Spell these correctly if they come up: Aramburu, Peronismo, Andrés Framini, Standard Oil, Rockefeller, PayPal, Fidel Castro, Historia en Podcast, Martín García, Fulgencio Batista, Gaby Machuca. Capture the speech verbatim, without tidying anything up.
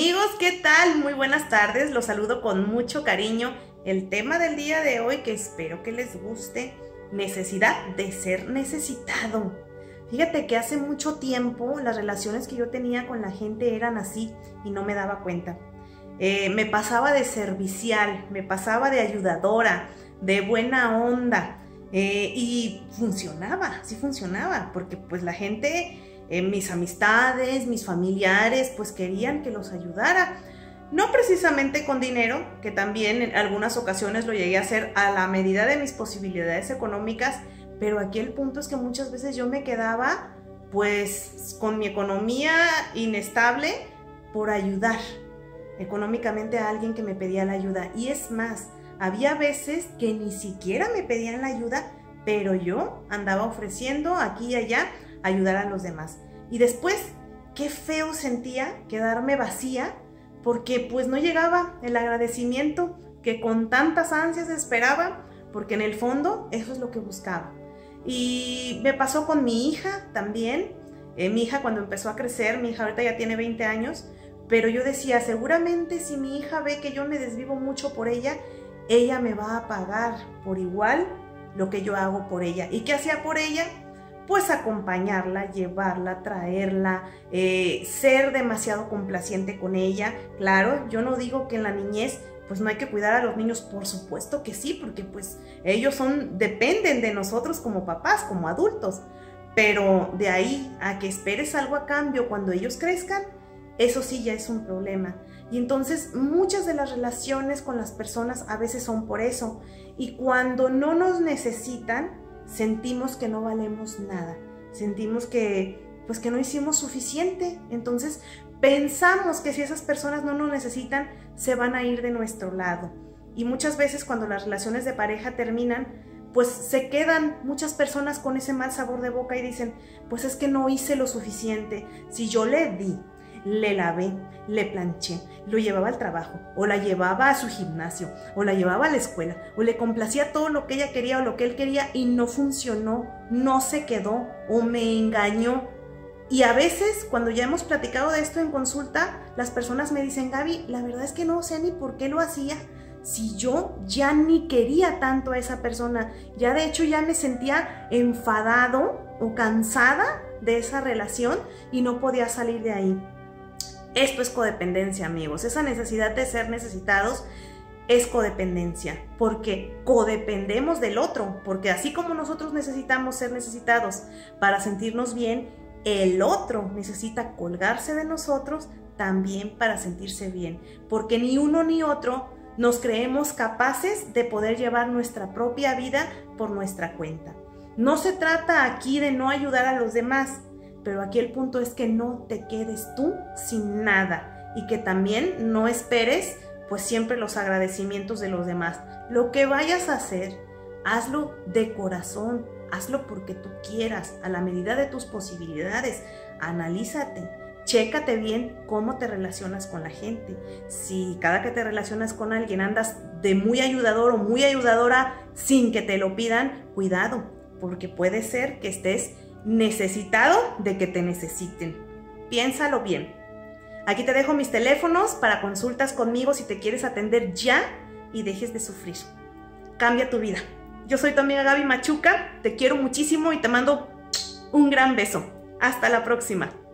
Amigos, ¿qué tal? Muy buenas tardes, los saludo con mucho cariño. El tema del día de hoy que espero que les guste, necesidad de ser necesitado. Fíjate que hace mucho tiempo las relaciones que yo tenía con la gente eran así y no me daba cuenta. Eh, me pasaba de servicial, me pasaba de ayudadora, de buena onda eh, y funcionaba, sí funcionaba, porque pues la gente... Eh, mis amistades, mis familiares, pues querían que los ayudara. No precisamente con dinero, que también en algunas ocasiones lo llegué a hacer a la medida de mis posibilidades económicas, pero aquí el punto es que muchas veces yo me quedaba, pues, con mi economía inestable por ayudar económicamente a alguien que me pedía la ayuda. Y es más, había veces que ni siquiera me pedían la ayuda, pero yo andaba ofreciendo aquí y allá ayudar a los demás. Y después, qué feo sentía quedarme vacía, porque pues no llegaba el agradecimiento que con tantas ansias esperaba, porque en el fondo eso es lo que buscaba. Y me pasó con mi hija también. Eh, mi hija cuando empezó a crecer, mi hija ahorita ya tiene veinte años, pero yo decía, seguramente si mi hija ve que yo me desvivo mucho por ella, ella me va a pagar por igual lo que yo hago por ella. ¿Y qué hacía por ella? Pues acompañarla, llevarla, traerla, eh, ser demasiado complaciente con ella. Claro, yo no digo que en la niñez pues no hay que cuidar a los niños, por supuesto que sí, porque pues ellos son, dependen de nosotros como papás, como adultos, pero de ahí a que esperes algo a cambio cuando ellos crezcan, eso sí ya es un problema. Y entonces muchas de las relaciones con las personas a veces son por eso, y cuando no nos necesitan, sentimos que no valemos nada, sentimos que, pues, que no hicimos suficiente. Entonces pensamos que si esas personas no nos necesitan, se van a ir de nuestro lado. Y muchas veces cuando las relaciones de pareja terminan, pues se quedan muchas personas con ese mal sabor de boca y dicen, pues es que no hice lo suficiente. Si yo le di, le lavé, le planché, lo llevaba al trabajo, o la llevaba a su gimnasio, o la llevaba a la escuela, o le complacía todo lo que ella quería o lo que él quería, y no funcionó, no se quedó, o me engañó. Y a veces, cuando ya hemos platicado de esto en consulta, las personas me dicen, Gaby, la verdad es que no sé ni por qué lo hacía, si yo ya ni quería tanto a esa persona, ya de hecho ya me sentía enfadado o cansada de esa relación y no podía salir de ahí. Esto es codependencia, amigos. Esa necesidad de ser necesitados es codependencia, porque codependemos del otro, porque así como nosotros necesitamos ser necesitados para sentirnos bien, el otro necesita colgarse de nosotros también para sentirse bien, porque ni uno ni otro nos creemos capaces de poder llevar nuestra propia vida por nuestra cuenta. No se trata aquí de no ayudar a los demás, pero aquí el punto es que no te quedes tú sin nada y que también no esperes pues siempre los agradecimientos de los demás. Lo que vayas a hacer, hazlo de corazón, hazlo porque tú quieras, a la medida de tus posibilidades. Analízate, chécate bien cómo te relacionas con la gente. Si cada que te relacionas con alguien andas de muy ayudador o muy ayudadora sin que te lo pidan, cuidado, porque puede ser que estés necesitado de que te necesiten. Piénsalo bien. Aquí te dejo mis teléfonos para consultas conmigo si te quieres atender ya y dejes de sufrir. Cambia tu vida. Yo soy tu amiga Gaby Machuca, te quiero muchísimo y te mando un gran beso. Hasta la próxima.